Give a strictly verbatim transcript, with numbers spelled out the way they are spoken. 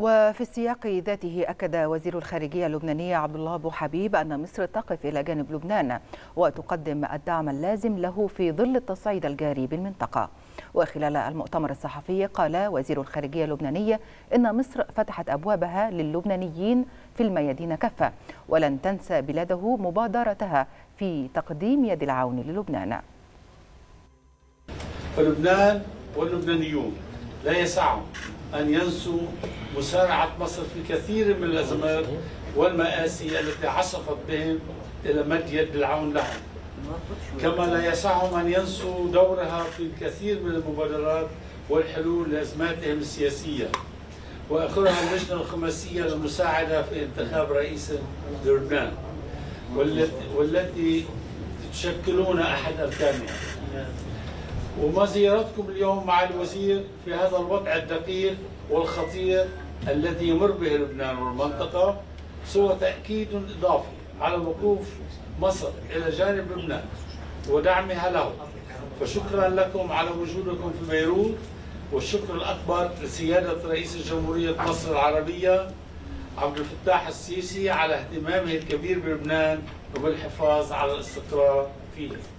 وفي السياق ذاته أكد وزير الخارجية اللبنانية عبد الله ابو حبيب أن مصر تقف إلى جانب لبنان وتقدم الدعم اللازم له في ظل التصعيد الجاري بالمنطقة. وخلال المؤتمر الصحفي قال وزير الخارجية اللبنانية إن مصر فتحت أبوابها للبنانيين في الميادين كافة، ولن تنسى بلاده مبادرتها في تقديم يد العون للبنان. فلبنان واللبنانيون لا يسعهم أن ينسوا مسارعة مصر في كثير من الأزمات والمآسي التي عصفت بهم إلى مد يد العون لهم، كما لا يسعهم أن ينسوا دورها في الكثير من المبادرات والحلول لأزماتهم السياسية، وآخرها اللجنة الخماسية للمساعدة في انتخاب رئيس لبنان والتي تشكلون أحد أركانها. وما زيارتكم اليوم مع الوزير في هذا الوضع الدقيق والخطير الذي يمر به لبنان والمنطقة سوى تأكيد إضافي على وقوف مصر إلى جانب لبنان ودعمها له. فشكرا لكم على وجودكم في بيروت، والشكر الأكبر لسيادة رئيس الجمهورية مصر العربية عبد الفتاح السيسي على اهتمامه الكبير بلبنان وبالحفاظ على الاستقرار فيه.